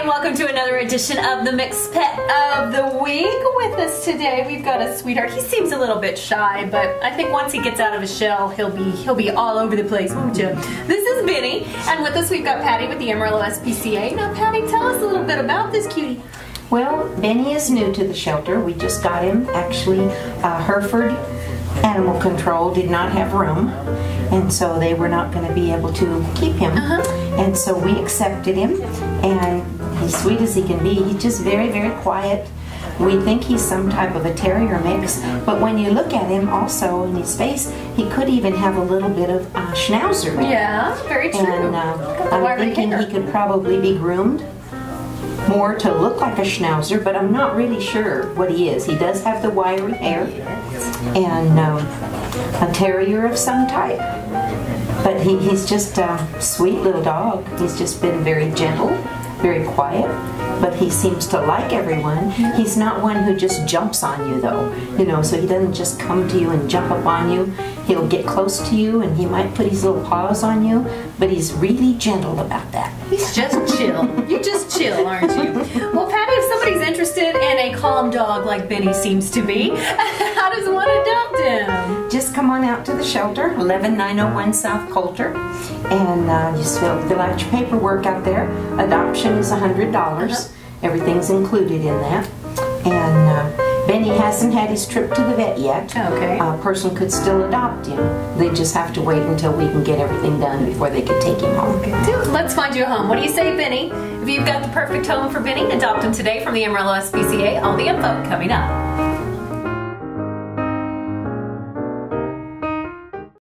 and welcome to another edition of the Mixed Pet of the Week. With us today, we've got a sweetheart. He seems a little bit shy, but I think once he gets out of his shell, he'll be all over the place, won't you? This is Benny, and with us we've got Patty with the Amarillo SPCA. Now, Patty, tell us a little bit about this cutie. Well, Benny is new to the shelter. We just got him, actually. Hereford Animal Control did not have room, and so they were not going to be able to keep him. And so we accepted him, and he's sweet as he can be. He's just very, very quiet. We think he's some type of a terrier mix, but when you look at him also in his face, he could even have a little bit of schnauzer. Yeah, very true. And I'm thinking he could probably be groomed more to look like a schnauzer, but I'm not really sure what he is. He does have the wiry hair and a terrier of some type, but he's just a sweet little dog. He's just been very gentle, very quiet, but he seems to like everyone. He's not one who just jumps on you, though, you know, so he doesn't just come to you and jump upon you. He'll get close to you, and he might put his little paws on you, but he's really gentle about that. He's just chill. You're just chill, aren't you? Well, Patty, if somebody's interested in a calm dog like Benny seems to be, how does one adopt him? Just come on out to the shelter, 11901 South Coulter, and you fill out your paperwork out there. Adoption is $100. Everything's included in that. And Benny hasn't had his trip to the vet yet. Okay. A person could still adopt him. They just have to wait until we can get everything done before they can take him home. Okay. Dude, let's find you a home. What do you say, Benny? If you've got the perfect home for Benny, adopt him today from the Amarillo SPCA. All the info coming up.